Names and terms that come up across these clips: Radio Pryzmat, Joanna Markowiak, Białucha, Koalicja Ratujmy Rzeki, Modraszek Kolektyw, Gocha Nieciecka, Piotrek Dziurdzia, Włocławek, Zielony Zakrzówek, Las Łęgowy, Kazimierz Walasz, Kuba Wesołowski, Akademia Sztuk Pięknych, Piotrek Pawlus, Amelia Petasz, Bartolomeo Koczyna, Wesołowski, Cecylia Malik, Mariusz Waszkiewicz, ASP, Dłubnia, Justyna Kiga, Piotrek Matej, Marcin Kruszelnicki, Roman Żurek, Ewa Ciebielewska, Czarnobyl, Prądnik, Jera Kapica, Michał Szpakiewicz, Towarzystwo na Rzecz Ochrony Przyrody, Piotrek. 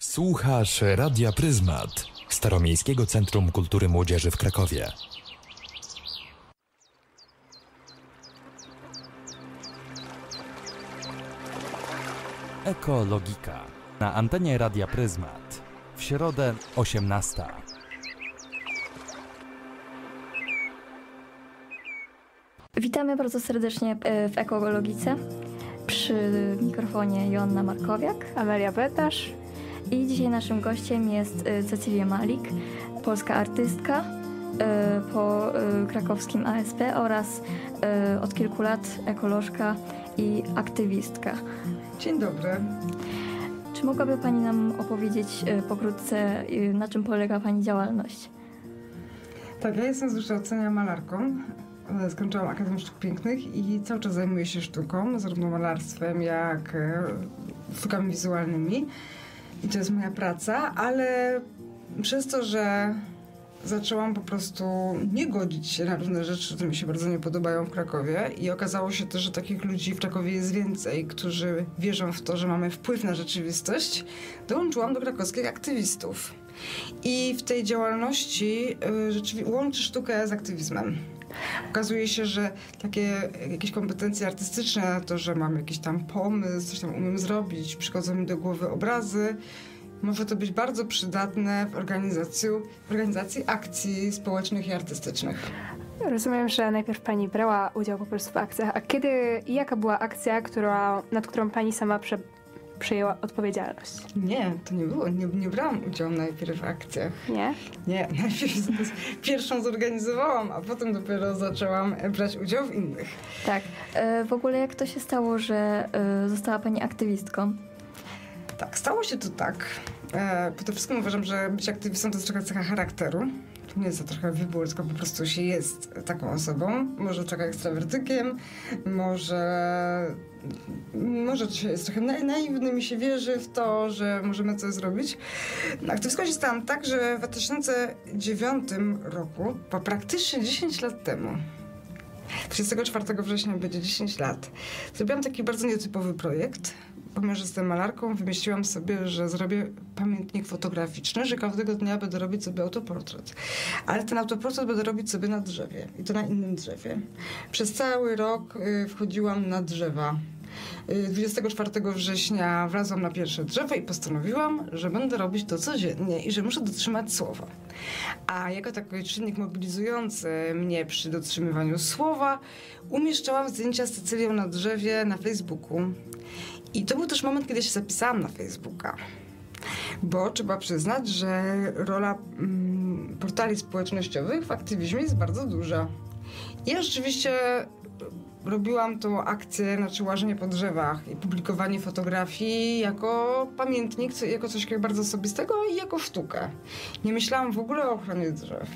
Słuchasz Radia Pryzmat, Staromiejskiego Centrum Kultury Młodzieży w Krakowie. Ekologika na antenie Radia Pryzmat. W środę 18. Witamy bardzo serdecznie w Ekologice. Przy mikrofonie Joanna Markowiak, Amelia Petasz. I dzisiaj naszym gościem jest Cecylia Malik, polska artystka po krakowskim ASP oraz od kilku lat ekolożka i aktywistka. Dzień dobry. Czy mogłaby Pani nam opowiedzieć pokrótce, na czym polega Pani działalność? Tak, ja jestem z wykształcenia malarką. Skończyłam Akademię Sztuk Pięknych i cały czas zajmuję się sztuką, zarówno malarstwem, jak sztukami wizualnymi. I to jest moja praca, ale przez to, że zaczęłam po prostu nie godzić się na różne rzeczy, które mi się bardzo nie podobają w Krakowie i okazało się też, że takich ludzi w Krakowie jest więcej, którzy wierzą w to, że mamy wpływ na rzeczywistość, dołączyłam do krakowskich aktywistów. I w tej działalności łączy sztukę z aktywizmem. Okazuje się, że takie jakieś kompetencje artystyczne, to, że mam jakiś tam pomysł, coś tam umiem zrobić, przychodzą mi do głowy obrazy, może to być bardzo przydatne w organizacji akcji społecznych i artystycznych. Rozumiem, że najpierw Pani brała udział po prostu w akcjach, a kiedy i jaka była akcja, nad którą Pani sama przyjęła odpowiedzialność? Nie, to nie było. Nie brałam udziału najpierw w akcjach. Nie? Nie, najpierw pierwszą zorganizowałam, a potem dopiero zaczęłam brać udział w innych. Tak. W ogóle jak to się stało, że została Pani aktywistką? Tak, stało się to tak. Przede wszystkim uważam, że być aktywistą to jest trochę cecha charakteru. To nie jest to trochę wybór, tylko po prostu się jest taką osobą. Może trochę ekstrawertykiem, może się jest trochę naiwnym i się wierzy w to, że możemy coś zrobić. Aktywistką się stałam tak, że w 2009 roku, bo praktycznie 10 lat temu, 34 września będzie 10 lat, zrobiłam taki bardzo nietypowy projekt. Ponieważ jestem malarką, wymyśliłam sobie, że zrobię pamiętnik fotograficzny, że każdego dnia będę robić sobie autoportret. Ale ten autoportret będę robić sobie na drzewie. I to na innym drzewie. Przez cały rok wchodziłam na drzewa. 24 września wlazłam na pierwsze drzewo i postanowiłam, że będę robić to codziennie i że muszę dotrzymać słowa. A jako taki czynnik mobilizujący mnie przy dotrzymywaniu słowa umieszczałam zdjęcia z Cecylią na drzewie na Facebooku. I to był też moment, kiedy się zapisałam na Facebooka, bo trzeba przyznać, że rola portali społecznościowych w aktywizmie jest bardzo duża. Ja rzeczywiście robiłam tą akcję, znaczy łażenie po drzewach i publikowanie fotografii jako pamiętnik, jako coś bardzo osobistego i jako sztukę. Nie myślałam w ogóle o ochronie drzew.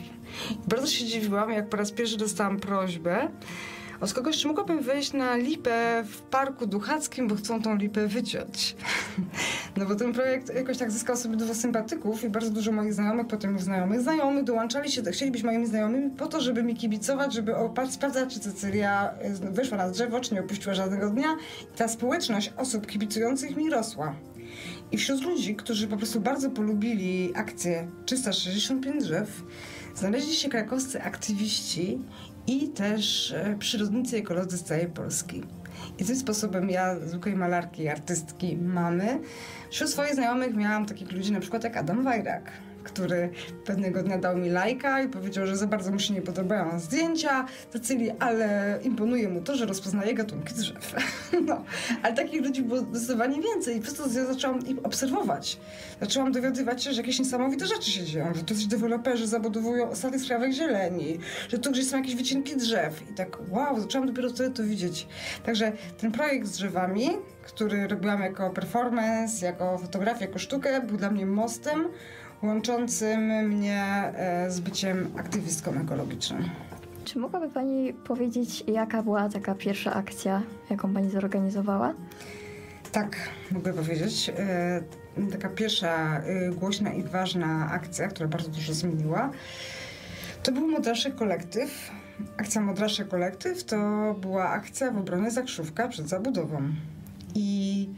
Bardzo się dziwiłam, jak po raz pierwszy dostałam prośbę od kogoś, czy mogłabym wejść na lipę w Parku Duchackim, bo chcą tą lipę wyciąć. No bo ten projekt jakoś tak zyskał sobie dużo sympatyków i bardzo dużo moich znajomych, potem już znajomych dołączali się, chcieli być moimi znajomymi po to, żeby mi kibicować, żeby sprawdzać, czy Cecylia wyszła na drzewo, czy nie opuściła żadnego dnia. I ta społeczność osób kibicujących mi rosła. I wśród ludzi, którzy po prostu bardzo polubili akcję 365 drzew, znaleźli się krakowscy aktywiści i też przyrodnicy i ekolodzy z całej Polski. I tym sposobem ja, zwykłej malarki, artystki, mamy, wśród swoich znajomych miałam takich ludzi na przykład jak Adam Wajrak, który pewnego dnia dał mi lajka i powiedział, że za bardzo mu się nie podobają zdjęcia Cecylii, ale imponuje mu to, że rozpoznaje gatunki drzew. No, ale takich ludzi było zdecydowanie więcej i przez to ja zaczęłam ich obserwować. Zaczęłam dowiadywać się, że jakieś niesamowite rzeczy się dzieją, że tu coś deweloperzy zabudowują osady skrawek zieleni, że tu gdzieś są jakieś wycinki drzew i tak wow, zaczęłam dopiero wtedy to widzieć. Także ten projekt z drzewami, który robiłam jako performance, jako fotografię, jako sztukę, był dla mnie mostem łączącym mnie z byciem aktywistką ekologiczną. Czy mogłaby Pani powiedzieć, jaka była taka pierwsza akcja, jaką Pani zorganizowała? Tak, mogę powiedzieć. Taka pierwsza głośna i ważna akcja, która bardzo dużo zmieniła, to był Modraszek Kolektyw. Akcja Modraszek Kolektyw to była akcja w obronie Zakrzówka przed zabudową. I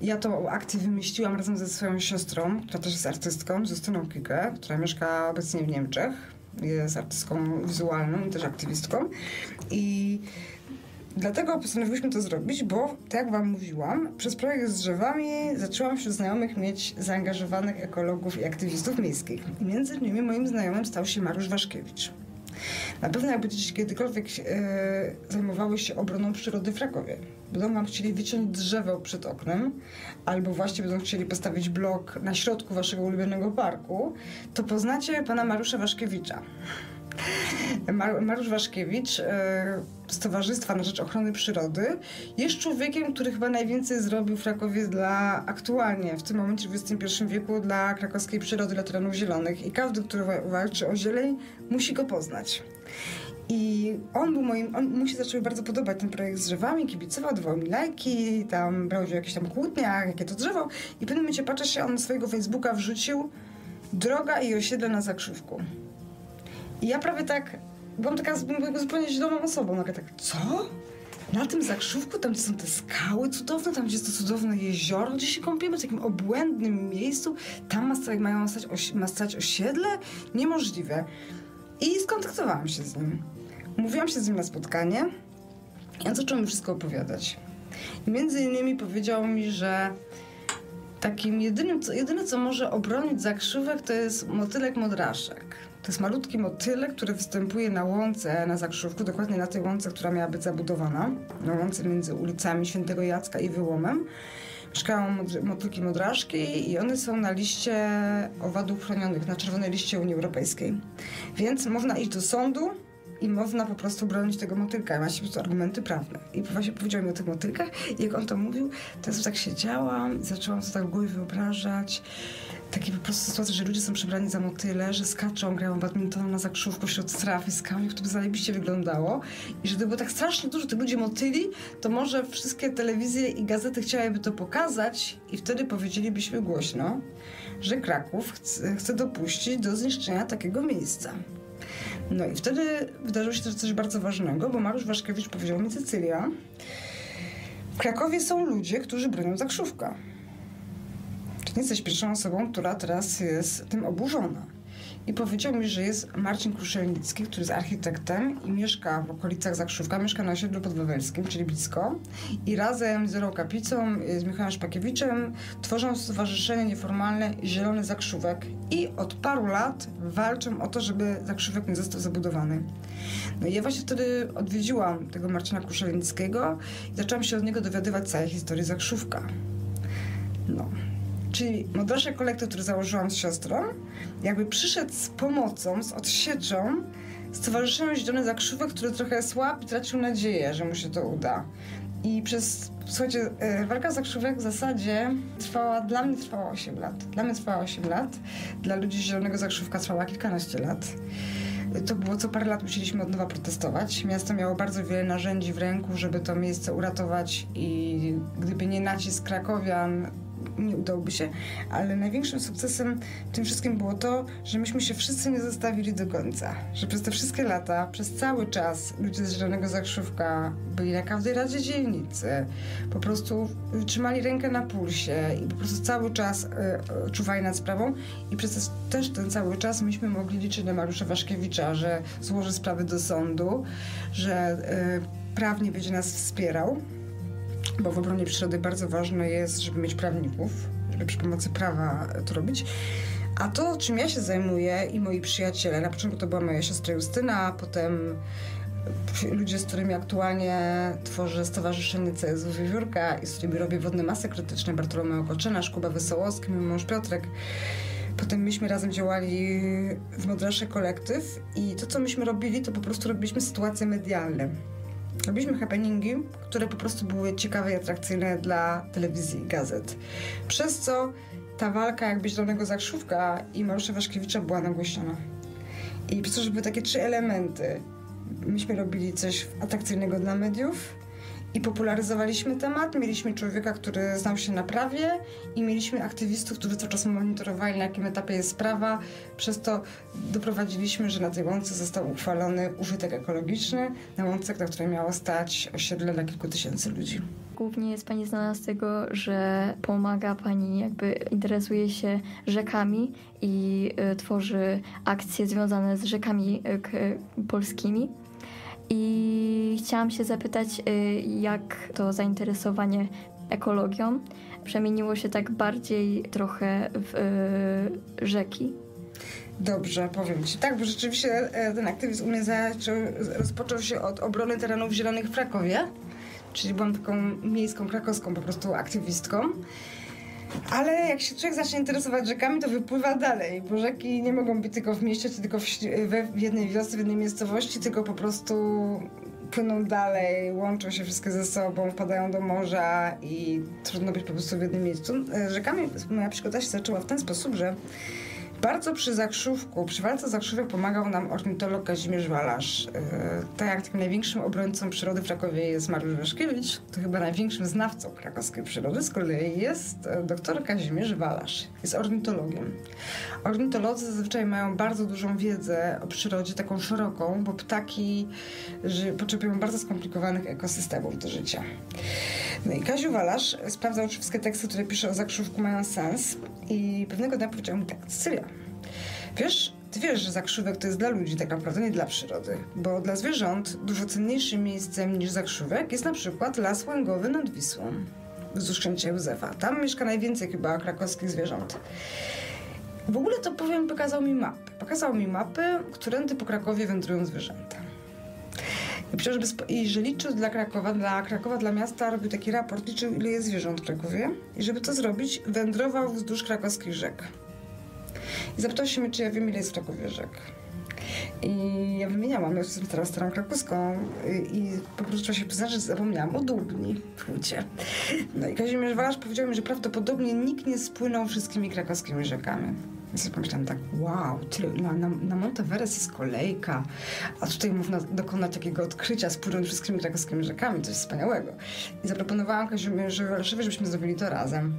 Ja tą akcję wymyśliłam razem ze swoją siostrą, która też jest artystką, z Justyną Kigę, która mieszka obecnie w Niemczech. Jest artystką wizualną i też aktywistką. I dlatego postanowiłyśmy to zrobić, bo tak jak wam mówiłam, przez projekt z drzewami zaczęłam wśród znajomych mieć zaangażowanych ekologów i aktywistów miejskich. I między innymi moim znajomym stał się Mariusz Waszkiewicz. Na pewno jak będziecie kiedykolwiek zajmowały się obroną przyrody w Krakowie. Będą wam chcieli wyciąć drzewo przed oknem, albo właśnie będą chcieli postawić blok na środku waszego ulubionego parku, to poznacie pana Mariusza Waszkiewicza. Mariusz Waszkiewicz z Towarzystwa na Rzecz Ochrony Przyrody jest człowiekiem, który chyba najwięcej zrobił w Krakowie dla aktualnie, w tym momencie w XXI wieku, dla krakowskiej przyrody, dla terenów zielonych i każdy, który walczy o zieleń, musi go poznać. I mu się zaczął bardzo podobać ten projekt z drzewami, kibicował, dawał mi lajki, tam brał udział w jakichś tam kłótniach, jakie to drzewo i w pewnym momencie patrzę się, on na swojego Facebooka wrzucił droga i osiedle na Zakrzówku. I ja prawie tak, byłam taka zupełnie zieloną osobą, nagle tak, co? Na tym Zakrzówku, tam gdzie są te skały cudowne, tam gdzie jest to cudowne jezioro, gdzie się kąpiemy, w takim obłędnym miejscu, tam ma stać osiedle? Niemożliwe. I skontaktowałam się z nim. Mówiłam się z nim na spotkanie i on zaczął mi wszystko opowiadać. I między innymi powiedział mi, że takim jedyne co może obronić Zakrzówek, to jest motylek Modraszek. To jest malutki motylek, który występuje na łące na Zakrzówku, dokładnie na tej łące, która miała być zabudowana, na łące między ulicami Świętego Jacka i Wyłomem. Mieszkają motylki Modraszki i one są na liście owadów chronionych, na czerwonej liście Unii Europejskiej. Więc można iść do sądu i można po prostu bronić tego motylka. Ma się po prostu argumenty prawne. I właśnie powiedział mi o tych motylkach i jak on to mówił, to ja tak siedziałam i zaczęłam sobie tak w głowie wyobrażać takie po prostu sytuacje, że ludzie są przebrani za motyle, że skaczą, grają badminton na Zakrzówku wśród traw i skał, jak to by zajebiście wyglądało. I że gdyby było tak strasznie dużo tych ludzi motyli, to może wszystkie telewizje i gazety chciałyby to pokazać i wtedy powiedzielibyśmy głośno, że Kraków chce dopuścić do zniszczenia takiego miejsca. No i wtedy wydarzyło się też coś bardzo ważnego, bo Mariusz Waszkiewicz powiedział mi: Cecylia, w Krakowie są ludzie, którzy bronią Zakrzówka. Nie jesteś pierwszą osobą, która teraz jest tym oburzona. I powiedział mi, że jest Marcin Kruszelnicki, który jest architektem i mieszka w okolicach Zakrzówka, mieszka na osiedlu podwawelskim, czyli blisko. I razem z Jerą Kapicą, z Michałem Szpakiewiczem tworzą stowarzyszenie nieformalne Zielony Zakrzówek. I od paru lat walczą o to, żeby Zakrzówek nie został zabudowany. No i ja właśnie wtedy odwiedziłam tego Marcina Kruszelnickiego i zaczęłam się od niego dowiadywać całej historii Zakrzówka. No. Czyli Modraszek Kolektyw, który założyłam z siostrą, jakby przyszedł z pomocą, z odsieczą, Stowarzyszeniu Zielony Zakrzówek, który trochę słabł i tracił nadzieję, że mu się to uda. I przez, słuchajcie, walka Zakrzówek w zasadzie dla mnie trwała 8 lat. Dla mnie trwała 8 lat, dla ludzi Zielonego Zakrzówka trwała kilkanaście lat. To było co parę lat musieliśmy od nowa protestować. Miasto miało bardzo wiele narzędzi w ręku, żeby to miejsce uratować i gdyby nie nacisk krakowian, nie udałoby się, ale największym sukcesem w tym wszystkim było to, że myśmy się wszyscy nie zostawili do końca. Że przez te wszystkie lata, przez cały czas ludzie z Zielonego Zakrzówka byli na każdej radzie dzielnicy, po prostu trzymali rękę na pulsie i po prostu cały czas czuwali nad sprawą i przez też ten cały czas myśmy mogli liczyć na Mariusza Waszkiewicza, że złoży sprawy do sądu, że prawnie będzie nas wspierał. Bo w obronie przyrody bardzo ważne jest, żeby mieć prawników, żeby przy pomocy prawa to robić. A to, czym ja się zajmuję i moi przyjaciele, na początku to była moja siostra Justyna, a potem ludzie, z którymi aktualnie tworzę stowarzyszenie CSW Wiewiórka i z którymi robię wodne masy krytyczne, Bartolomeo Koczyna, Wesołowski, mój mąż Piotrek. Potem myśmy razem działali w Modraszek Kolektyw i to, co myśmy robili, to po prostu robiliśmy sytuacje medialne. Robiliśmy happeningi, które po prostu były ciekawe i atrakcyjne dla telewizji i gazet. Przez co ta walka jakby Zielonego Zakrzówka i Mariusza Waszkiewicza była nagłośniona. I przez to, że były takie trzy elementy. Myśmy robili coś atrakcyjnego dla mediów i popularyzowaliśmy temat. Mieliśmy człowieka, który znał się na prawie i mieliśmy aktywistów, którzy cały czas monitorowali, na jakim etapie jest sprawa. Przez to doprowadziliśmy, że na tej łące został uchwalony użytek ekologiczny, na łące, na której miało stać osiedle dla kilku tysięcy ludzi. Głównie jest Pani znana z tego, że pomaga Pani, jakby interesuje się rzekami i tworzy akcje związane z rzekami polskimi. I chciałam się zapytać, jak to zainteresowanie ekologią przemieniło się tak bardziej trochę w rzeki? Dobrze, powiem Ci. Tak, bo rzeczywiście ten aktywizm u mnie rozpoczął się od obrony terenów zielonych w Krakowie. Czyli byłam taką miejską, krakowską po prostu aktywistką. Ale jak się człowiek zacznie interesować rzekami, to wypływa dalej, bo rzeki nie mogą być tylko w mieście, czy tylko w jednej wiosce, w jednej miejscowości, tylko po prostu płyną dalej, łączą się wszystkie ze sobą, wpadają do morza i trudno być po prostu w jednym miejscu. Rzekami moja przygoda się zaczęła w ten sposób, że bardzo przy walce Zakrzówek pomagał nam ornitolog Kazimierz Walasz. Tak jak takim największym obrońcą przyrody w Krakowie jest Mariusz Waszkiewicz, to chyba największym znawcą krakowskiej przyrody z kolei jest doktor Kazimierz Walasz. Jest ornitologiem. Ornitolodzy zazwyczaj mają bardzo dużą wiedzę o przyrodzie, taką szeroką, bo ptaki potrzebują bardzo skomplikowanych ekosystemów do życia. No i Kaziu Walasz sprawdzał, czy wszystkie teksty, które pisze o Zakrzówku, mają sens i pewnego dnia powiedział mi tak: Cecylia, Ty wiesz, że Zakrzówek to jest dla ludzi tak naprawdę, nie dla przyrody, bo dla zwierząt dużo cenniejszym miejscem niż Zakrzówek jest na przykład Las Łęgowy nad Wisłą wzdłuż Księcia Józefa. Tam mieszka najwięcej chyba krakowskich zwierząt. W ogóle to powiem, pokazał mi mapy, którędy po Krakowie wędrują zwierzęta. I że liczył dla miasta, robił taki raport, liczył ile jest zwierząt w Krakowie i żeby to zrobić, wędrował wzdłuż krakowskich rzek. I zapytał się mnie, czy ja wiem, ile jest w Krakowie rzek. I ja wymieniałam, ja jestem teraz starą krakowską i po prostu trzeba się przyznać, że zapomniałam o Dłubni w Hucie. No i Kazimierz Walasz powiedział mi, że prawdopodobnie nikt nie spłynął wszystkimi krakowskimi rzekami. I sobie pomyślałam tak, wow, na Monteveres jest kolejka, a tutaj można dokonać takiego odkrycia, spłynąć wszystkimi krakowskimi rzekami, coś wspaniałego. I zaproponowałam Kazimierzowi Walaszowi, żebyśmy zrobili to razem.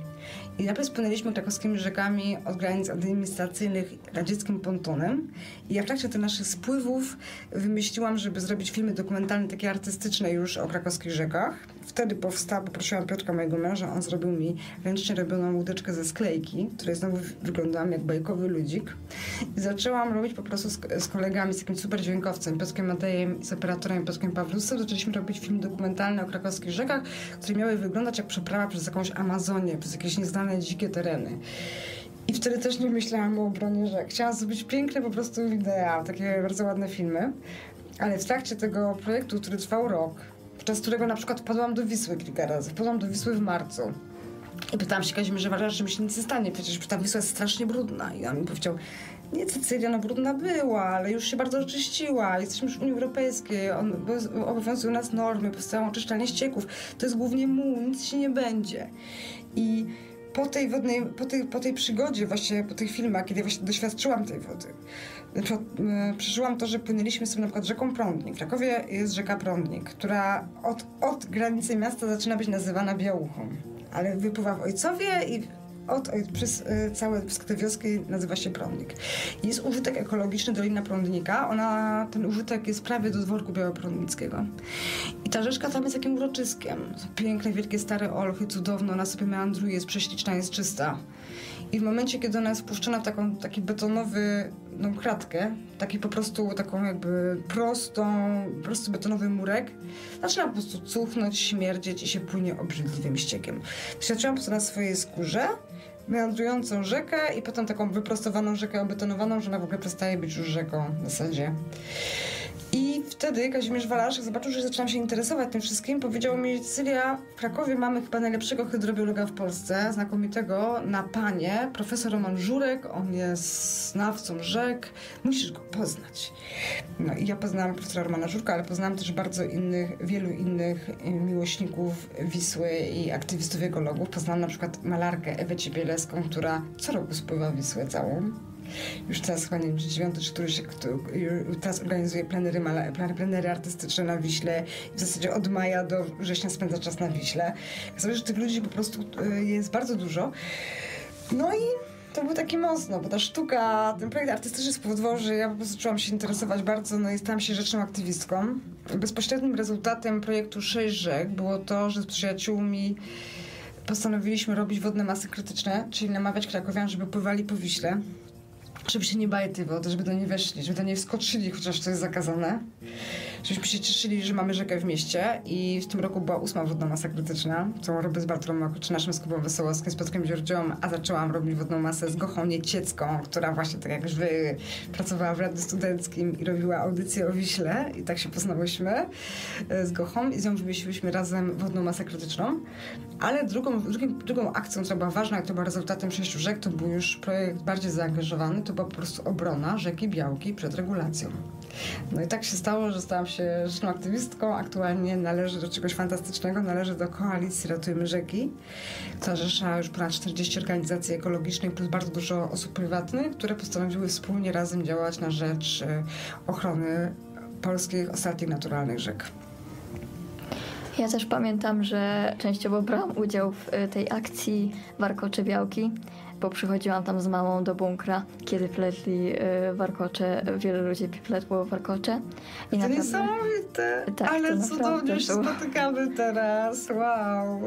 I najpierw spłynęliśmy krakowskimi rzekami od granic administracyjnych radzieckim pontonem. I ja w trakcie tych naszych spływów wymyśliłam, żeby zrobić filmy dokumentalne, takie artystyczne już o krakowskich rzekach. Wtedy poprosiłam Piotrka, mojego męża, on zrobił mi ręcznie robioną łódeczkę ze sklejki, której znowu wyglądałam jak bajkowy ludzik. I zaczęłam robić po prostu z kolegami, z takim super dźwiękowcem, Piotrkiem Matejem, z operatorem Piotrkiem Pawlusem. Zaczęliśmy robić film dokumentalny o krakowskich rzekach, które miały wyglądać jak przeprawa przez jakąś Amazonię, przez jakieś nieznane dzikie tereny. I wtedy też nie myślałam o obronie rzek. Chciałam zrobić piękne po prostu wideo, takie bardzo ładne filmy. Ale w trakcie tego projektu, który trwał rok, podczas którego na przykład wpadłam do Wisły kilka razy. Wpadłam do Wisły w marcu. I pytałam się Kazimierza Walasza, że mi się nic nie stanie, przecież ta Wisła jest strasznie brudna. I on mi powiedział: nie, Cecylia, no brudna była, ale już się bardzo oczyściła. Jesteśmy już w Unii Europejskiej, obowiązują nas normy, powstają oczyszczalnie ścieków. To jest głównie muł, nic się nie będzie. I po tej przygodzie, właśnie po tych filmach, kiedy właśnie doświadczyłam tej wody, przeżyłam to, że płynęliśmy sobie na przykład rzeką Prądnik. W Krakowie jest rzeka Prądnik, która od granicy miasta zaczyna być nazywana Białuchą, ale wypływa w Ojcowie i przez całe te wioski nazywa się Prądnik. Jest użytek ekologiczny Dolina Prądnika. Ten użytek jest prawie do dworku białoprądnickiego. I ta rzeczka tam jest takim uroczyskiem. Są piękne, wielkie, stare olchy, cudowno. Ona sobie meandruje, jest prześliczna, jest czysta. I w momencie, kiedy ona jest wpuszczona w taki betonowy kratkę, taki po prostu taką jakby prosty betonowy murek, zaczyna po prostu cuchnąć, śmierdzieć i się płynie obrzydliwym ściekiem. Doświadczyłam po prostu na swojej skórze meandrującą rzekę i potem taką wyprostowaną rzekę obetonowaną, że ona w ogóle przestaje być już rzeką w zasadzie. I wtedy Kazimierz Walasz zobaczył, że zaczynam się interesować tym wszystkim. Powiedział mi: Cecylia, w Krakowie mamy chyba najlepszego hydrobiologa w Polsce, znakomitego na panie, profesor Roman Żurek, on jest znawcą rzek, musisz go poznać. No i ja poznałam profesora Romana Żurka, ale poznałam też wielu innych miłośników Wisły i aktywistów ekologów. Poznałam na przykład malarkę Ewę Ciebielewską, która co roku spływa Wisłę całą. Już teraz chyba nie wiem, świąteczny, który się teraz organizuje plenery artystyczne na Wiśle. W zasadzie od maja do września spędza czas na Wiśle. Zobacz, że tych ludzi po prostu jest bardzo dużo. No i to było takie mocno, bo ta sztuka, ten projekt artystyczny spowodował, że ja po prostu zaczęłam się interesować bardzo, no i stałam się rzeczną aktywistką. Bezpośrednim rezultatem projektu 6 Rzek było to, że z przyjaciółmi postanowiliśmy robić wodne masy krytyczne, czyli namawiać krakowian, żeby pływali po Wiśle, żeby się nie bali tej wody, żeby do niej weszli, żeby do niej wskoczyli, chociaż to jest zakazane. Żebyśmy się cieszyli, że mamy rzekę w mieście i w tym roku była 8. wodna masa krytyczna, którą robię z Bartolomeo Koczynaszem, z Kubą Wesołowskim, z Piotrkiem Dziurdzią, a zaczęłam robić wodną masę z Gochą Nieciecką, która właśnie tak jak wy pracowała w Radiu Studenckim i robiła audycję o Wiśle i tak się poznałyśmy z Gochą i z nią wymyśliłyśmy razem wodną masę krytyczną, ale drugą akcją, która była ważna, która była rezultatem 6 rzek, to był już projekt bardziej zaangażowany, to była po prostu obrona rzeki Białki przed regulacją. No i tak się stało, że stałam się rzeczną aktywistką. Aktualnie należy do czegoś fantastycznego, należy do Koalicji Ratujmy Rzeki, która zrzesza już ponad 40 organizacji ekologicznych plus bardzo dużo osób prywatnych, które postanowiły wspólnie razem działać na rzecz ochrony polskich ostatnich naturalnych rzek. Ja też pamiętam, że częściowo brałam udział w tej akcji warkocze Białki, bo przychodziłam tam z mamą do bunkra, kiedy pletli warkocze, wiele ludzi pletło warkocze. I to niesamowite, tak, ale to cudownie się spotykamy teraz, wow.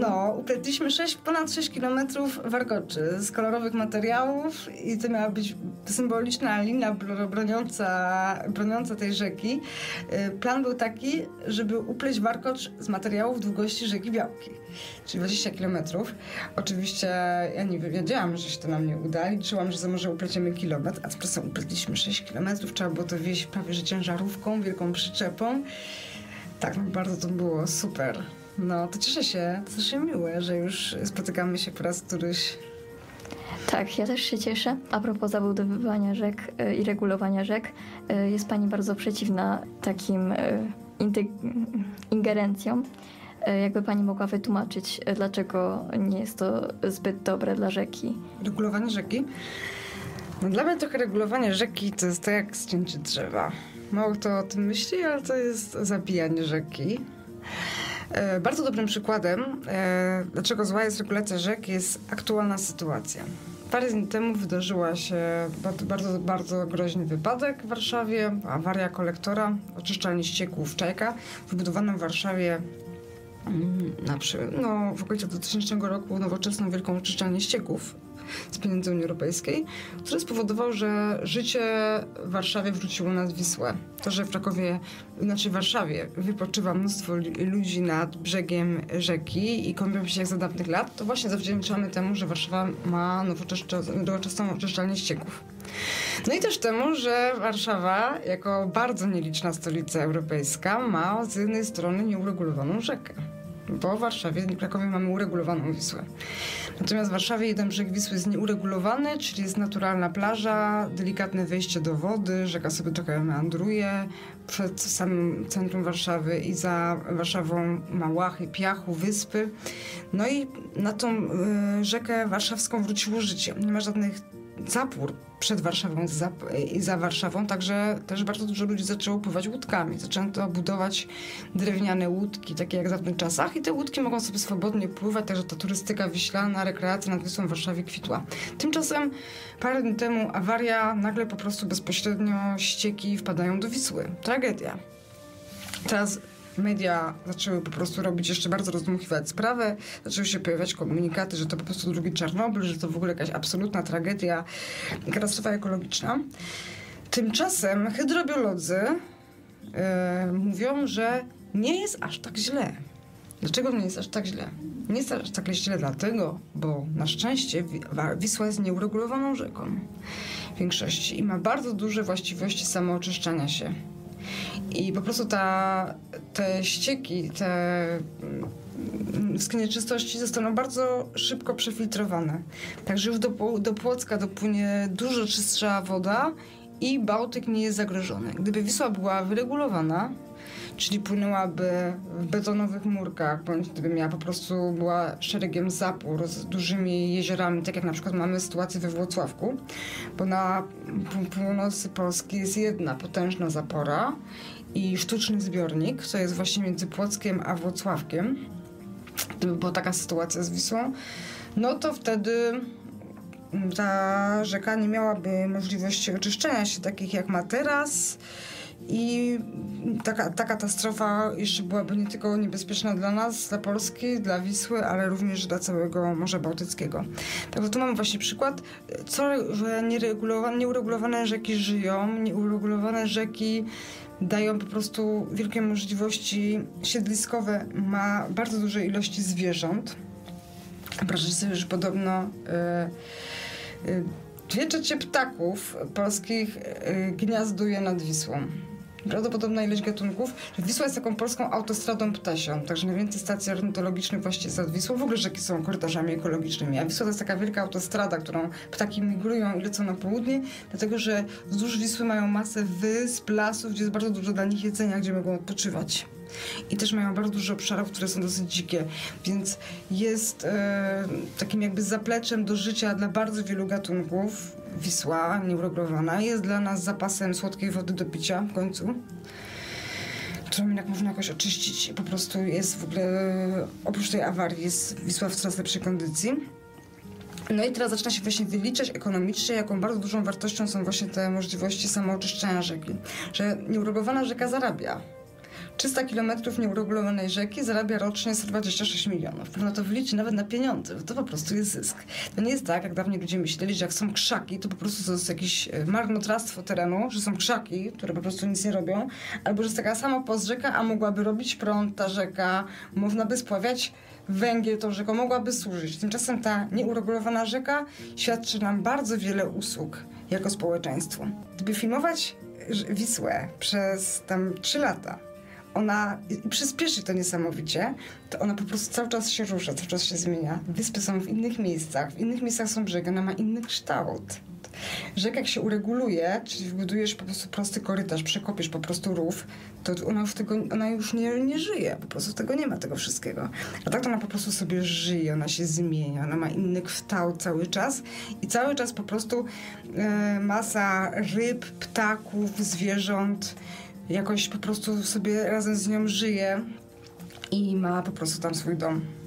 No, upletliśmy ponad 6 kilometrów warkoczy z kolorowych materiałów i to miała być symboliczna linia broniąca tej rzeki. Plan był taki, żeby upleść warkocz z materiałów długości rzeki Białki, czyli 20 kilometrów. Oczywiście ja nie wiedziałam, że się to nam nie uda. Liczyłam, że może upleciemy kilometr, a tymczasem upletliśmy 6 kilometrów. Trzeba było to wieźć prawie że ciężarówką, wielką przyczepą. Tak, no, bardzo to było super. No, to cieszę się, to też miłe, że już spotykamy się po raz któryś. Tak, ja też się cieszę. A propos zabudowywania rzek i regulowania rzek, jest pani bardzo przeciwna takim ingerencjom. Jakby pani mogła wytłumaczyć, dlaczego nie jest to zbyt dobre dla rzeki? Regulowanie rzeki? No, dla mnie trochę regulowanie rzeki to jest tak jak ścięcie drzewa. Mało kto o tym myśli, ale to jest zabijanie rzeki. Bardzo dobrym przykładem, dlaczego zła jest regulacja rzek, jest aktualna sytuacja. Parę dni temu wydarzyła się bardzo groźny wypadek w Warszawie, awaria kolektora, oczyszczalni ścieków Czajka, wybudowaną w Warszawie w okolicy 2000 roku nowoczesną wielką oczyszczalnię ścieków z pieniędzy Unii Europejskiej, który spowodował, że życie w Warszawie wróciło nad Wisłę. To, że w Warszawie wypoczywa mnóstwo ludzi nad brzegiem rzeki i kąpią się jak za dawnych lat, to właśnie zawdzięczamy temu, że Warszawa ma nowoczesną oczyszczalnię ścieków. No i też temu, że Warszawa jako bardzo nieliczna stolica europejska ma z jednej strony nieuregulowaną rzekę. Bo w Warszawie, w Krakowie mamy uregulowaną Wisłę. Natomiast w Warszawie jeden brzeg Wisły jest nieuregulowany, czyli jest naturalna plaża, delikatne wejście do wody, rzeka sobie trochę meandruje. Przed samym centrum Warszawy i za Warszawą ma łachy, piachu, wyspy. No i na tą rzekę warszawską wróciło życie. Nie ma żadnych zapór przed Warszawą i za Warszawą, także też bardzo dużo ludzi zaczęło pływać łódkami. Zaczęto budować drewniane łódki, takie jak w dawnych czasach i te łódki mogą sobie swobodnie pływać, także ta turystyka wiślana, rekreacja nad Wisłą w Warszawie kwitła. Tymczasem parę dni temu awaria, nagle po prostu bezpośrednio ścieki wpadają do Wisły. Tragedia. Teraz media zaczęły po prostu robić jeszcze bardzo rozdmuchiwać sprawę, zaczęły się pojawiać komunikaty, że to po prostu drugi Czarnobyl, że to w ogóle jakaś absolutna tragedia, katastrofa ekologiczna. Tymczasem hydrobiolodzy mówią, że nie jest aż tak źle. Dlaczego nie jest aż tak źle? Nie jest aż tak źle dlatego, bo na szczęście Wisła jest nieuregulowaną rzeką w większości i ma bardzo duże właściwości samooczyszczania się. I po prostu te ścieki, te wszystkie nieczystości zostaną bardzo szybko przefiltrowane. Także już do Płocka dopłynie dużo czystsza woda i Bałtyk nie jest zagrożony. Gdyby Wisła była wyregulowana, czyli płynęłaby w betonowych murkach, bądź gdyby miała po prostu była szeregiem zapór z dużymi jeziorami, tak jak na przykład mamy sytuację we Włocławku, bo na północy Polski jest jedna potężna zapora i sztuczny zbiornik, co jest właśnie między Płockiem a Włocławkiem, gdyby była taka sytuacja z Wisłą, no to wtedy ta rzeka nie miałaby możliwości oczyszczenia się takich jak ma teraz i ta katastrofa jeszcze byłaby nie tylko niebezpieczna dla nas, dla Polski, dla Wisły, ale również dla całego Morza Bałtyckiego. Także tu mamy właśnie przykład, że nieuregulowane rzeki żyją, nieuregulowane rzeki dają po prostu wielkie możliwości siedliskowe, ma bardzo duże ilości zwierząt. Wyobraźcie sobie, że podobno 2/3 ptaków polskich gniazduje nad Wisłą. Prawdopodobna ilość gatunków. Wisła jest taką polską autostradą ptasią, także najwięcej stacji ornitologicznych właśnie jest nad Wisłą. W ogóle rzeki są korytarzami ekologicznymi, a Wisła to jest taka wielka autostrada, którą ptaki migrują i lecą na południe, dlatego że wzdłuż Wisły mają masę wysp, lasów, gdzie jest bardzo dużo dla nich jedzenia, gdzie mogą odpoczywać. I też mają bardzo dużo obszarów, które są dosyć dzikie, więc jest takim jakby zapleczem do życia dla bardzo wielu gatunków. Wisła nieuregulowana jest dla nas zapasem słodkiej wody do picia w końcu, którą jednak można jakoś oczyścić. Po prostu jest w ogóle, oprócz tej awarii, jest Wisła w coraz lepszej kondycji. No i teraz zaczyna się właśnie wyliczać ekonomicznie, jaką bardzo dużą wartością są właśnie te możliwości samooczyszczania rzeki, że nieuregulowana rzeka zarabia. 300 km nieuregulowanej rzeki zarabia rocznie 126 milionów. No to wyliczy nawet na pieniądze, bo to po prostu jest zysk. To nie jest tak, jak dawniej ludzie myśleli, że jak są krzaki, to po prostu to jest jakieś marnotrawstwo terenu, że są krzaki, które po prostu nic nie robią, albo że jest taka sama rzeka, a mogłaby robić prąd ta rzeka, można by spławiać węgiel tą rzeką, mogłaby służyć. Tymczasem ta nieuregulowana rzeka świadczy nam bardzo wiele usług jako społeczeństwo. Gdyby filmować Wisłę przez tam 3 lata, ona przyspieszy to niesamowicie, to ona po prostu cały czas się rusza, cały czas się zmienia. Wyspy są w innych miejscach są brzegi, ona ma inny kształt. Rzeka jak się ureguluje, czyli wybudujesz po prostu prosty korytarz, przekopiesz po prostu rów, to ona już nie żyje, po prostu tego nie ma, tego wszystkiego. A tak to ona po prostu sobie żyje, ona się zmienia, ona ma inny kształt cały czas i cały czas po prostu masa ryb, ptaków, zwierząt, jakoś po prostu sobie razem z nią żyje i ma po prostu tam swój dom.